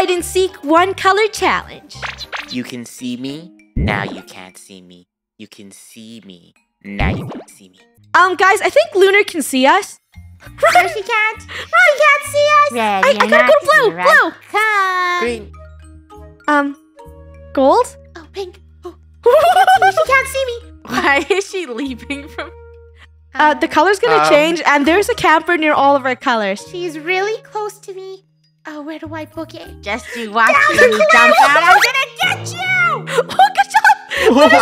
hide and seek one color challenge. You can see me, now you can't see me. You can see me, now you can't see me. Guys, I think Lunar can see us. Right. No, she can't. Right, she can't see us. Red, I gotta go blue, blue. Come. Green. Gold? Oh, pink. Oh. She can't see me. Why is she leaping from... the color's gonna change, and there's a camper near all of our colors. She's really close to me. Oh, where do I book it? Just you watch me jump out. I'm gonna get you! Oh, good job! What is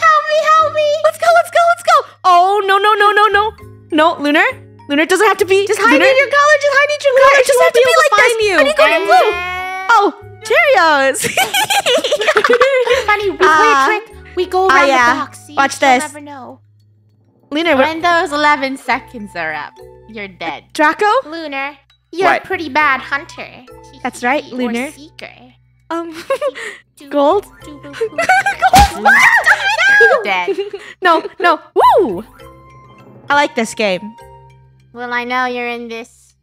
help me, help me! Let's go, let's go, let's go! Oh, no, no, no, no, no. No, Lunar. Lunar doesn't have to be... Just hide in your color, just hide in your color. Just have to be like this. You. I need to go to blue. Oh, Cheerios. Funny, we play a trick. We go around the box. See, watch this. Never know. Lunar, when those 11 seconds are up, you're dead. Draco? Lunar, you're a pretty bad hunter. That's right, Lunar. Or seeker. Gold? Gold? Dead. No, no. Woo! I like this game. Well, I know you're in this.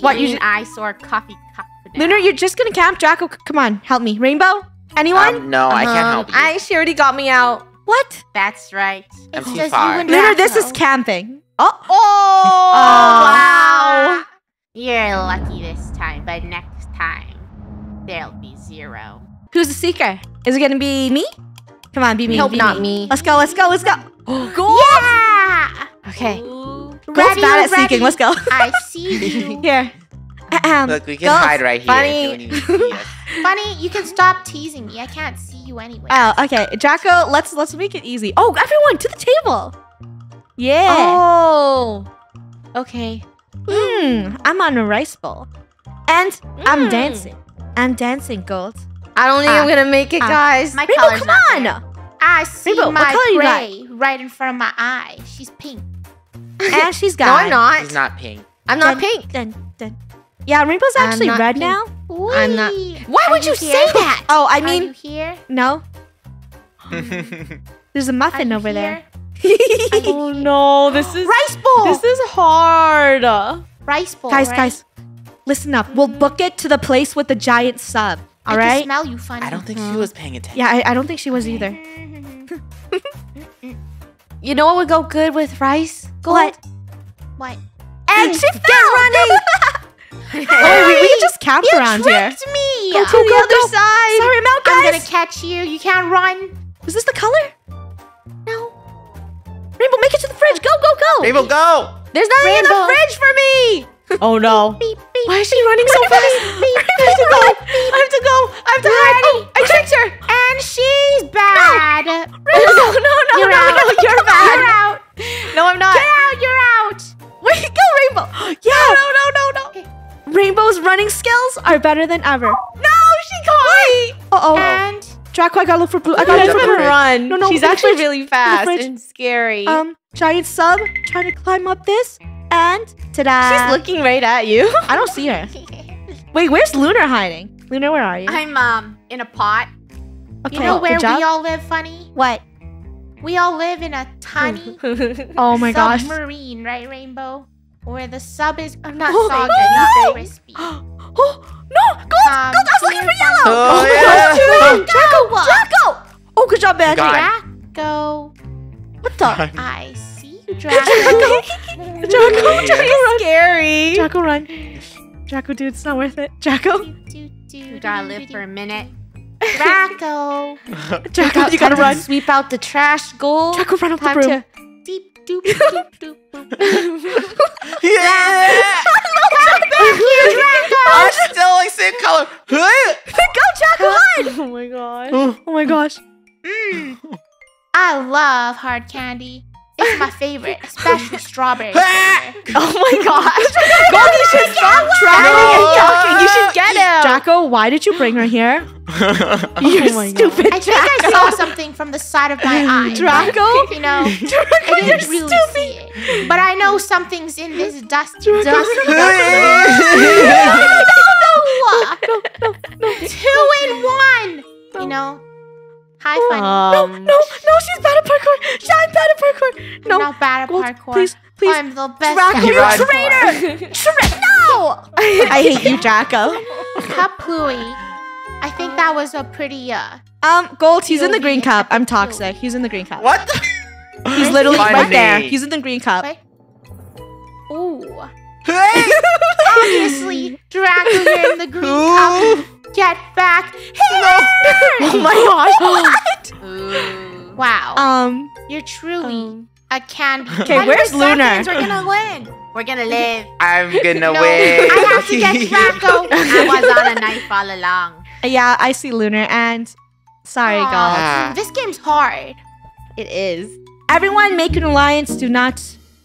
What you eyesore coffee cup. Lunar, you're just gonna camp. Draco, come on, help me. Rainbow? Anyone? No, I can't help you. She already got me out. What? That's right. I'm too far. Lunar, this is camping. Oh! Oh! Wow! You're lucky this time, but next time, there'll be zero. Who's the seeker? Is it gonna be me? Come on, be me. Nope, not me. Let's go, let's go, let's go. Gold! Yeah! Okay. Gold's bad at seeking. Let's go. I see you. Here. Look, we can hide right here. Funny. Funny, you can stop teasing me. I can't see you anyway. Oh, okay. Draco, let's make it easy. Oh, everyone to the table. Yeah. Oh. Okay. I'm on a rice bowl. And I'm dancing. I'm dancing, Gold. I don't think I'm going to make it, guys. My Rainbow, come on. I see Rainbow, my prey right in front of my eye. She's pink. And she's got it. No, I'm not. She's not pink. I'm not pink. Dun. Yeah, Rainbow's actually red now. Wee. I'm not. Why would you say that? Oh, I mean, are you here? No. There's a muffin over there. Oh no, this is rice bowl. This is hard. Rice bowl. Guys, guys, listen up. We'll book it to the place with the giant sub. All right. I can smell you, Funny. I don't think she was paying attention. Yeah, I don't think she was either. You know what would go good with rice? What? What? And she fell running. Oh, we can just camp around here. You tricked me. Go to the other side. Sorry, I'm out, guys. I'm going to catch you. You can't run. Is this the color? No. Rainbow, make it to the fridge. Go, go, go. Rainbow, go. There's nothing in the fridge for me. Oh, no. Beep, beep, beep. Why is she running so fast? I have to go. I have to hide. Oh, I tricked her. And she's bad. No, no, no. You're out. You're bad. You're out. No, I'm not. Get out. You're out. Wait, go, Rainbow. Yeah. No, no, no, no. Rainbow's running skills are better than ever. No, she caught me. Uh-oh. And Draco, I gotta look for blue. I gotta look for run. No, no, she's actually really fast and scary. Giant sub trying to climb up this, and ta-da! She's looking right at you. I don't see her. Wait, where's Lunar hiding? Lunar, where are you? I'm in a pot. Okay, you know where we all live, Funny? What? We all live in a tiny submarine, right, Rainbow? Where the sub is not soggy, not crispy. Oh no! Gold! I was looking for yellow. Draco! Oh, good job, Magic. Draco. What the? I see you, Draco. Draco, run. Scary. Draco, run. Draco, dude, it's not worth it. Draco. You gotta live for a minute. Draco. Draco, you gotta run. Sweep out the trash, Gold. Draco, run up the room. Doop, doop, doop, doop. Yeah! I'm still like same color. Go, chocolate! Oh my gosh. Oh my gosh. I love hard candy. It's my favorite, especially strawberry. Oh my gosh. Gold, you should stop traveling and talking. You should get him. Draco, why did you bring her here? You're stupid, Draco. I think I saw something from the side of my eye. Draco? You know, I didn't really see it. But I know something's in this dust. No. 2 in 1. You know? Hi, Funny. No, she's bad at parkour. I'm not bad at parkour. No, not bad at parkour. Please, Please. I'm the best. Draco, you traitor! No! I hate you, Draco. Kaplooey. I think that was a pretty Gold. He's in the green cup. I'm toxic. He's in the green cup. What? He's literally right there. He's in the green cup. Okay. Ooh. Hey! Obviously, Draco, you're in the green cup. Get back here! Oh my gosh! What? Ooh. Wow. You're truly a candy. Okay, where's Lunar? We're gonna win. We're gonna live. I'm gonna win. I have to get Draco. I was on a knife all along. Yeah, I see Lunar and sorry, guys. This game's hard. It is. Everyone, make an alliance. Do not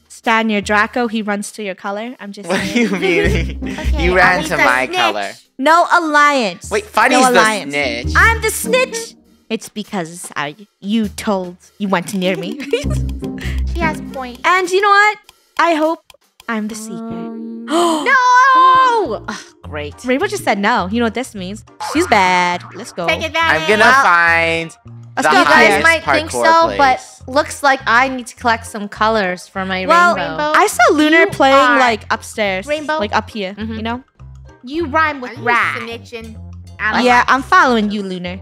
stand near Draco. He runs to your color. I'm just saying. What do you mean? Okay, you ran to my color. No alliance. Wait, Funny's the snitch. I'm the snitch. It's because you went to near me. She has point. And you know what? I hope I'm the secret. No! Oh, great. Rainbow just said no. You know what this means? She's bad. Let's go. Take it back. I'm gonna find. You guys might think so, but looks like I need to collect some colors for my rainbow. I saw Lunar playing like upstairs, like up here. Mm-hmm. You know? You rhyme with rat. Yeah, I'm following you, Lunar.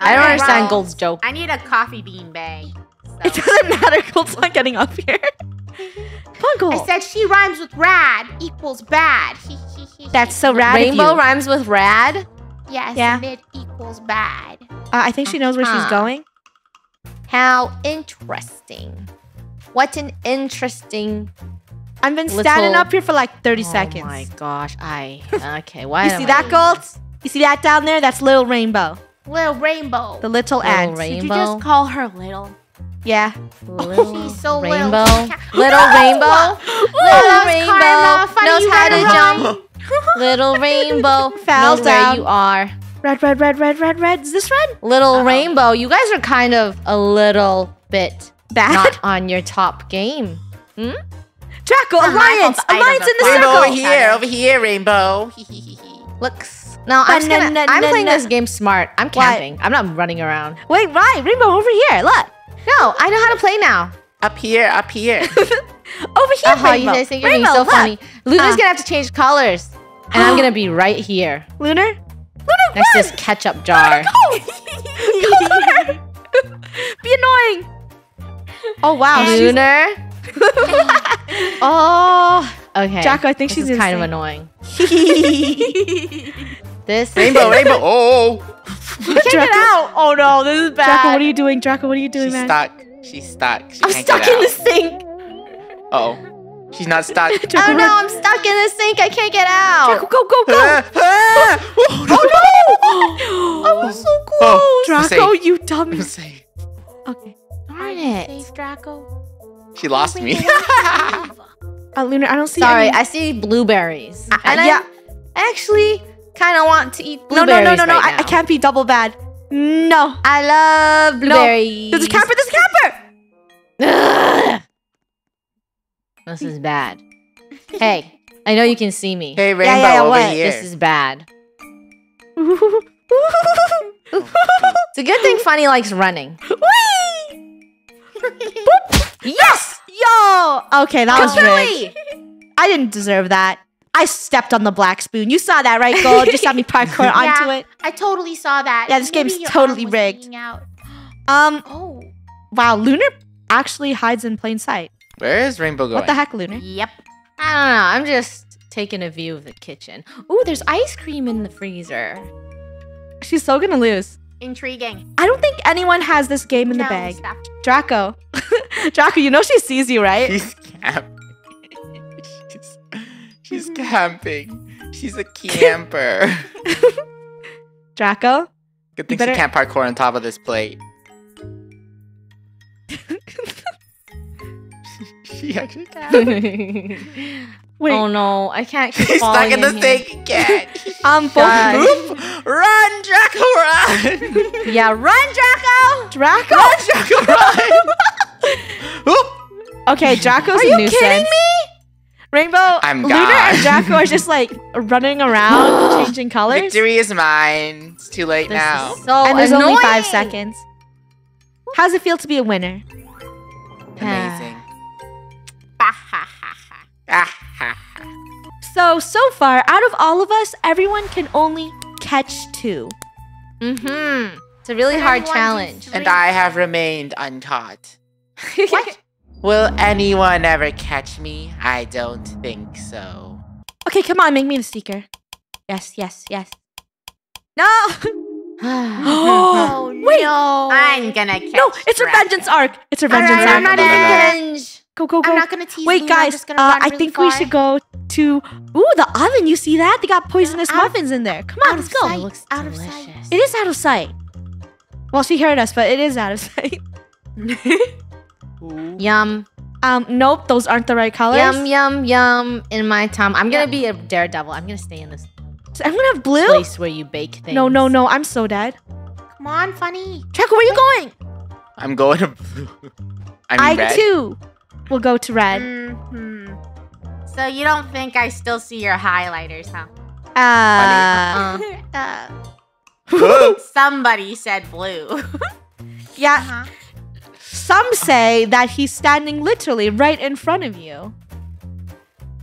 I don't understand Gold's joke. I need a coffee bean bag. So. It doesn't matter. Gold's not getting up here. Come on, Gold. I said she rhymes with rad equals bad. That's so rad. Rainbow rhymes with rad? Yes, yeah. Mid equals bad. I think she knows where she's going. How interesting. What an interesting... I've been standing up here for like 30 seconds. Oh my gosh, okay, why? You see that, Gold? You see that down there? That's Little Rainbow. Little Rainbow. The little ant. Did you just call her little? Yeah. Little She's so Rainbow. Little Rainbow. Little Rainbow knows how to jump. Little Rainbow knows where you are. Red, red, red, red, red, red. Is this red? Little Rainbow, you guys are kind of a little bit bad. Not on your top game. Hmm? Draco, alliance! Alliance in the circle! Over here, Rainbow. Looks. No, I'm playing this game smart. I'm camping. I'm not running around. Wait, right, Rainbow, over here. Look. No, I know how to play now. Up here, up here. Over here, Rainbow. You guys think you're being so funny. Lunar's gonna have to change colors. And I'm gonna be right here. Lunar? Lunar, next to this ketchup jar. Lunar, go! Be annoying. Oh, wow. Lunar. Oh, okay. Draco, I think she's kind of annoying. This Rainbow, Rainbow. Oh, get it out! Oh no, this is bad. Draco, what are you doing? Draco, what are you doing, man? She's stuck. She's stuck. I'm stuck in the sink. Oh, she's not stuck. Oh no, I'm stuck in the sink. I can't get out. Draco, go, go, go! Oh no! I was so close. Draco, you dummy. Okay. Darn it. Save Draco. She lost me. Lunar, I don't see. Sorry, I see blueberries. And I actually kind of want to eat blueberries. No. Right now. I can't be double bad. No. I love blueberries. No. There's a camper. There's a camper. Ugh. This is bad. Hey, I know you can see me. Hey, Rainbow, over here. This is bad. It's a good thing Funny likes running. Yes! Yo! Okay, that was rigged. I didn't deserve that. I stepped on the black spoon. You saw that, right, Gold? Just had me parkour onto it. I totally saw that. Yeah, this game's totally rigged. Wow, Lunar actually hides in plain sight. Where is Rainbow going? What the heck, Lunar? Yep. I don't know. I'm just taking a view of the kitchen. Ooh, there's ice cream in the freezer. She's so gonna lose. Intriguing. I don't think anyone has this game in the bag. Stop. Draco. Draco, you know she sees you, right? She's camping. She's camping. She's a camper. Draco? Good thing she can't parkour on top of this plate. She actually can. Wait. Oh no, I can't keep falling stuck in the thing again. Both run, Draco, run! Yeah, run, Draco! Draco! Run, Draco, run! Okay, Draco's a nuisance. Are you kidding me? Rainbow, Lunar, and Draco are just like running around, changing colors. Victory is mine. It's too late now. So and there's only 5 seconds. How's it feel to be a winner? Amazing. So far, out of all of us, everyone can only catch 2. Mm-hmm. It's a really hard challenge. And I have remained uncaught. What? Will anyone ever catch me? I don't think so. Okay, come on, make me the seeker. Yes, yes, yes. No! Oh, wait! No. I'm gonna catch No, it's her vengeance arc. It's her vengeance arc. I'm not revenge. Go, go, go. I'm not gonna tease Wait, Luna. Guys, I really think we should go to... Ooh, the oven, you see that? They got poisonous muffins in there. Come on, let's go. It looks delicious. It is out of sight. Well, she heard us, but it is out of sight. Yum. Nope, those aren't the right colors. Yum, yum, yum. In my time, I'm gonna be a daredevil. I'm gonna stay in this I'm gonna have blue? Place where you bake things. No, no, no, I'm so dead. Come on, Funny. Draco, where are you going? I'm going to blue. I too will go to red. Mm-hmm. So you don't think I still see your highlighters, huh? Somebody said blue. Yeah. Uh-huh. Some say that he's standing literally right in front of you.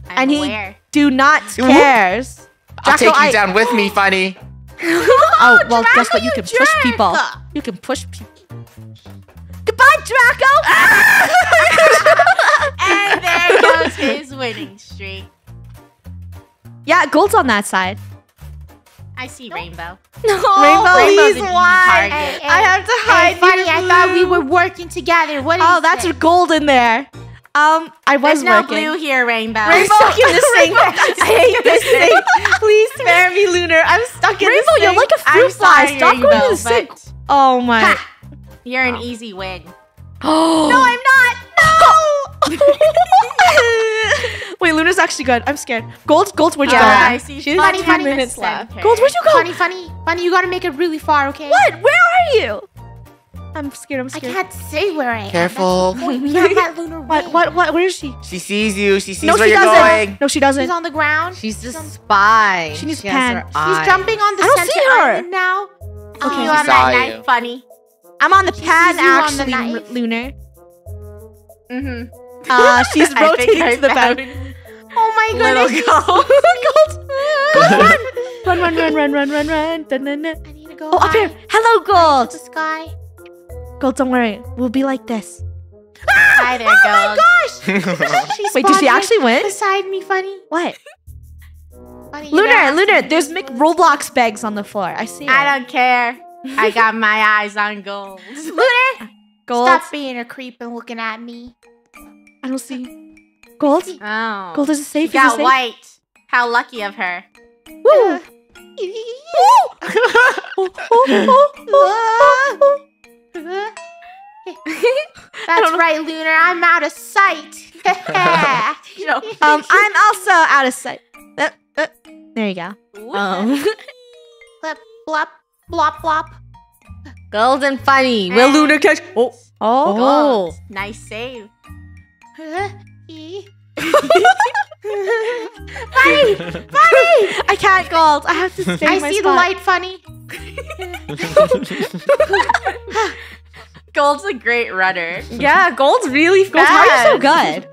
I'm aware. He do not cares. I'll Draco, take you down with me, Funny. Oh, well, Draco, guess what? You can push people. You can push people. Goodbye, Draco! And there goes his winning streak. Yeah, gold's on that side. I see rainbow. No, rainbow, why? Hey, I have to hide. Funny, I thought we were working together. What? Oh, that's your gold in there. I was working. There's no blue here, Rainbow. I'm stuck in this thing. I hate this thing. Please spare me, Lunar. I'm stuck in this thing. Rainbow, you're like a fruit fly. Stop going to the sink. Oh my. Ha. You're an easy win. Oh. No, I'm not. No. Wait, Lunar's actually good. I'm scared. Gold, where'd you go? I see. She's got 10 minutes left. Gold, where'd you go? Funny, you gotta make it really far, okay? What? Where are you? I'm scared, I can't say where I am. Careful. We have that Lunar What? Where is she? She sees you. She sees where you're going. No, she doesn't. She's on the ground. She's a spy. She needs pen. She's jumping on the island now. Okay, you on that knife, Funny. I'm on the pad, actually, Lunar. Mm-hmm. She's rotating to the bed. Oh, my goodness. Gold, run. I need to go. Oh, up here. Hello, Gold. To the sky. Gold, don't worry. We'll be like this. Hi there, Gold. Oh my gosh! Wait, did she actually win? Beside me, Funny. What? Funny, Lunar, there's Roblox bags on the floor. I see it. I don't care. I got my eyes on Gold. Lunar! Gold. Stop being a creep and looking at me. I don't see. Gold? Oh. Gold is safe. You got safe? White. How lucky of her. Woo! That's right, Lunar. I'm out of sight. I'm also out of sight. There you go. Blop, blop, blop, blop. Gold and Funny. Will Lunar catch? Oh. Gold. Nice save. Funny! I can't, Gold. I have to stay in my spot. I see the light, Funny. Gold's a great runner. Yeah, Gold's really fast. Gold, how are you so good?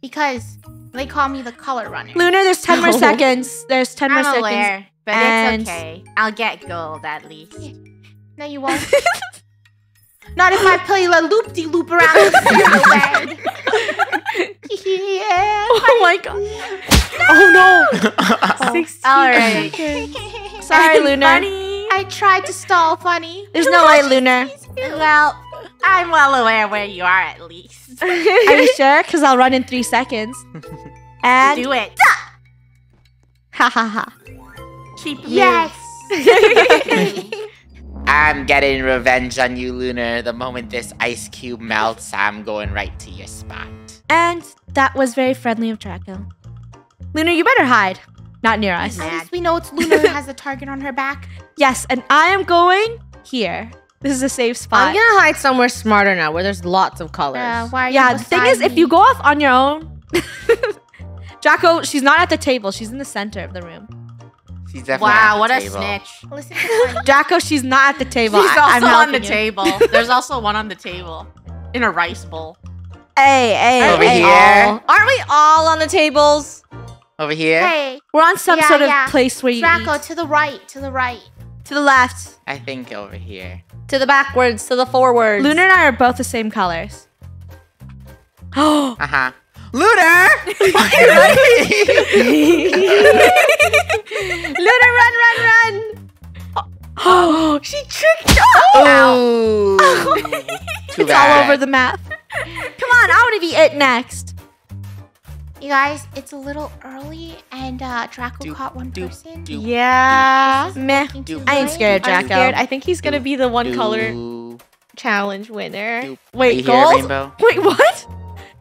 Because they call me the color runner. Lunar, there's 10 more seconds. There's 10 more seconds. I'm aware, but it's okay. I'll get Gold at least. Yeah. No, you won't. Not if I play the loop-de-loop around the bed. Yeah. Oh my god. No! Oh no. Oh. 16 Alright. Seconds. Sorry, Lunar. I tried to stall, Funny. There's no way, Lunar. Well, I'm well aware where you are at least. Are you sure? Because I'll run in 3 seconds. And do it. Ha ha ha. Keep Yes. I'm getting revenge on you, Lunar. The moment this ice cube melts, I'm going right to your spot. And that was very friendly of Draco. Lunar, you better hide. Not near us. At least we know it's Lunar who has a target on her back. Yes, and I am going here. This is a safe spot. I'm gonna hide somewhere smarter now, where there's lots of colors. Why are you the thing is, if you go off on your own, Draco, she's not at the table. She's in the center of the room. She's definitely at the table. Wow, what a snitch! Draco, she's not at the table. She's also on the table. There's also one on the table in a rice bowl. Hey, over here. Aren't we all on the tables? Over here. Hey. We're on some sort of place where you eat. To the right, to the right. To the left. I think over here. To the backwards, to the forwards. Lunar and I are both the same colors. Oh. Uh-huh. Lunar! Lunar, run! Oh, she tricked us! Oh. It's all over the map. Come on, I want to be it next. You guys, it's a little early, and Draco caught one person. Yeah. Meh. I ain't scared of Draco. I'm scared. I think he's going to be the one color challenge winner. Wait, gold? Wait, what?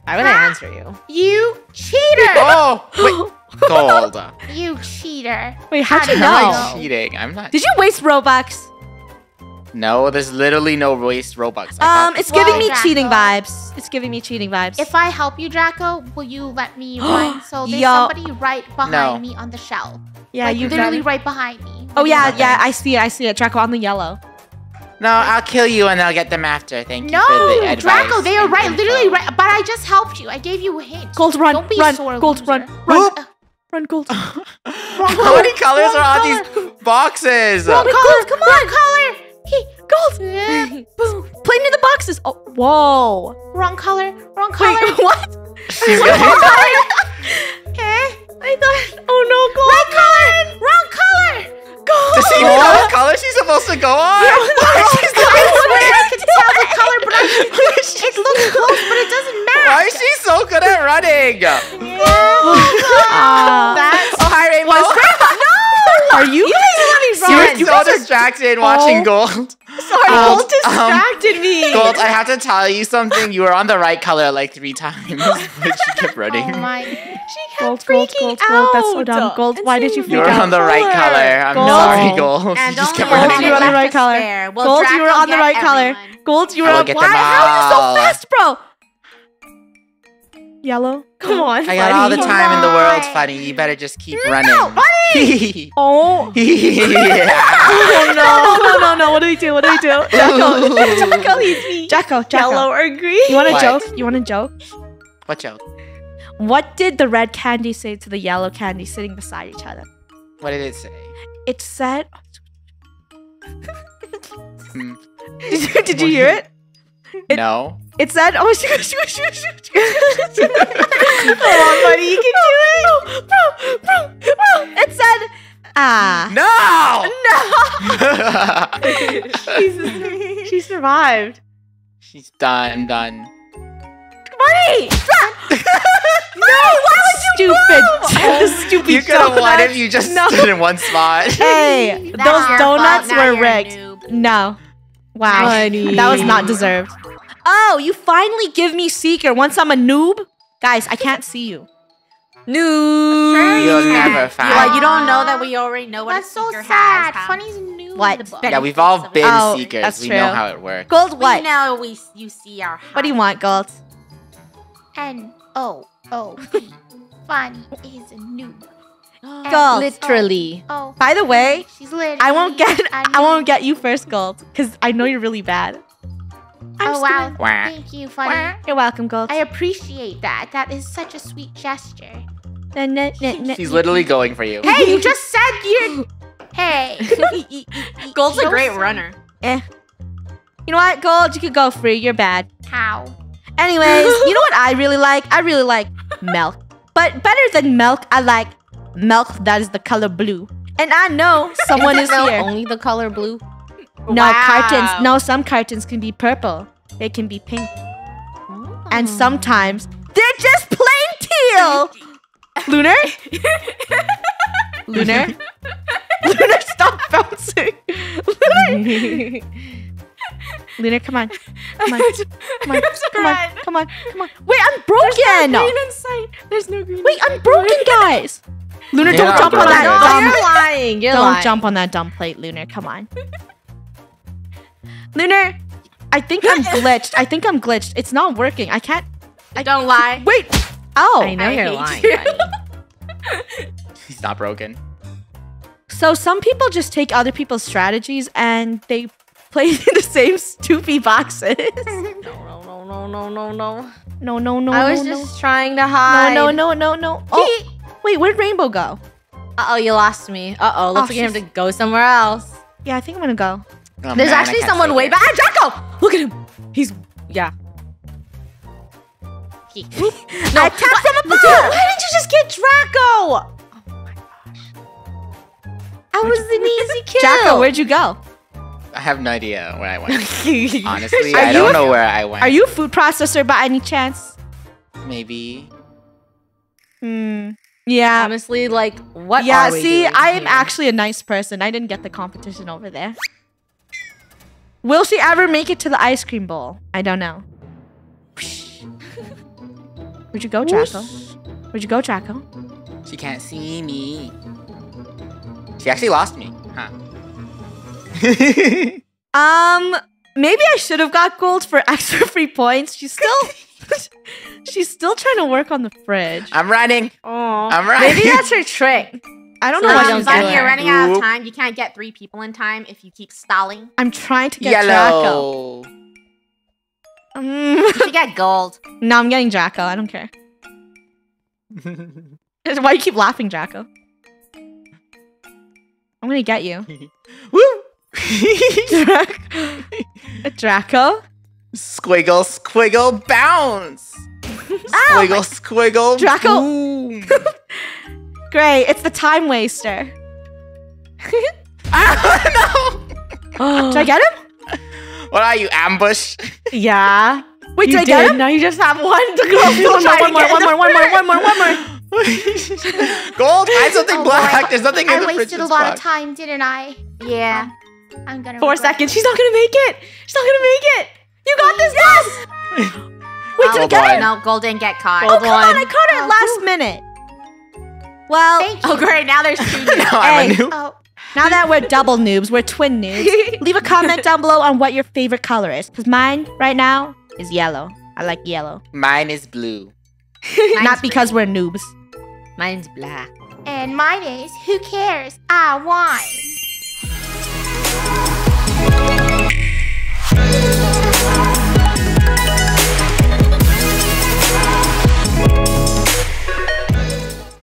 I would answer you. You cheater! Oh, wait. Gold. You cheater. Wait, how'd you know? I'm not cheating. I'm not. Did you waste Robux? No, there's literally no waste Robux. It's giving me cheating vibes. It's giving me cheating vibes. If I help you, Draco, will you let me run? So there's somebody right behind me on the shelf. Yeah, like, you literally right behind me. Oh yeah, I see it. I see it. Draco on the yellow. No, I'll kill you and I'll get them after. Thank you for the advice. No, Draco, they are right, literally right. But I just helped you. I gave you a hint. Gold, run! Don't be run! Run, Gold! How many colors are on these boxes? Gold, come on! Color. Hey, Gold! Boom! Play into the boxes! Oh, whoa! Wrong color! Wrong color! Wait, what? Okay. I thought. Oh no, Gold! Right color! Wrong color! Gold! Does she even know what color she's supposed to go on? Yeah, she's I could tell the color, but it looks close, but it doesn't match. Why is she so good at running? Yeah. That's hi, Rainbow. Are you guys running? You were so distracted watching Gold. Sorry, Gold distracted me. Gold, I have to tell you something. You were on the right color like 3 times, but she kept running. Oh my! She kept freaking out. Gold, that's so dumb. Gold, why did you freak out? You were on the right color. I'm sorry, Gold. And you just kept running. You were on the right color. Gold, you were on the right color. Gold, you were on. Why? How are you so fast, bro? Yellow. Come on. I got all the time in the world, Funny. You better just keep running. Funny. Oh. No. What do we do? What do we do? Jacko. Jacko, he's me. Jacko. Yellow or green? You want a joke? You want a joke? What joke? What did the red candy say to the yellow candy sitting beside each other? What did it say? It said. Did you hear it? No. It said, oh, shoot. Come on, buddy, you can do it. Bro. It said, No. Jesus. She survived. She's done. Buddy! No, why would you Stupid. You could have won if you just stood in one spot. Hey, those donuts were rigged. No. Wow. Funny. That was not deserved. Oh, you finally give me Seeker once I'm a noob? Guys, I can't see you. Noob. You'll never find me. You don't know that we already know what that's a Seeker has. That's so sad. Funny's noob. What? Yeah, we've all been Seekers. That's true. We know how it works. Gold, what? Now you see our house. What do you want, Gold? N-O-O-B. Funny is a noob. Gold. Literally. Oh. By the way, I won't get you first, Gold, because I know you're really bad. Wow! Thank you, Funny. You're welcome, Gold. I appreciate that. That is such a sweet gesture. She's literally going for you. Hey, you just said you. Hey. Gold's a great runner. Eh. You know what, Gold? You could go free. You're bad. How? Anyways, you know what I really like? I really like milk. But better than milk, I like. Milk that is the color blue. And I know someone is here. Only the color blue? No, cartons. No, some cartons can be purple. They can be pink. Oh. And sometimes they're just plain teal. Lunar? Lunar? Lunar, stop bouncing. Lunar. Lunar, come on. Come on. Wait, I'm broken. There's no green in sight. There's no green Wait, I'm broken, guys. Lunar, don't jump on that dumb. Don't jump on that dumb plate, Lunar. Come on. Lunar, I think I'm glitched. It's not working. I can't. Don't lie. Wait. Oh, I know you're lying. He's not broken. So some people just take other people's strategies and they play in the same stupid boxes. No. No, no, no, I was just trying to hide. No, no, no, no, no. Oh, wait, where'd Rainbow go? Uh-oh, you lost me. Uh-oh, looks like you have to go somewhere else. Yeah, I think I'm gonna go. Oh, there's actually someone way back. Draco! Look at him. He's... yeah. No, I tapped him above! Dude, why didn't you just get Draco? Oh my gosh. I was an easy kill. Draco, where'd you go? I have no idea where I went. Honestly, I don't know where I went. Are you a food processor by any chance? Maybe. Hmm. Yeah. Honestly, like, what are we doing I am actually a nice person. I didn't get the competition over there. Will she ever make it to the ice cream bowl? I don't know. Where'd you go, Draco? Where'd you go, Draco? She can't see me. She actually lost me, huh? Maybe I should have got gold for extra free points. She's still, she's still trying to work on the fridge. I'm running. Oh, I'm running. Maybe that's her trick. I don't know what she's doing. You're running out of time. You can't get 3 people in time if you keep stalling. I'm trying to get Draco. You should get gold. No, I'm getting Draco. I don't care. Why do you keep laughing, Draco? I'm gonna get you. Woo! Draco? Squiggle, squiggle, bounce! Squiggle, squiggle, Draco! Great, it's the time waster. Oh, no! Did I get him? What are you, ambush? Yeah. Wait, did I get him? Now you just have 1 to go. One more. Gold, find something black. There's nothing in the fridge. I wasted a lot of time, didn't I? Yeah. I'm gonna 4 seconds. She's not gonna make it. She's not gonna make it. You got this, yes! Wait, did I get it? No, Gold didn't get caught. Oh, come on. I caught her at last minute. Well, oh, great. Now there's 2 noobs. I'm a noob. Now that we're double noobs, we're twin noobs. Leave a comment down below on what your favorite color is. Because mine right now is yellow. I like yellow. Mine is blue. Not because we're noobs. Mine's black. And mine is, who cares? I won.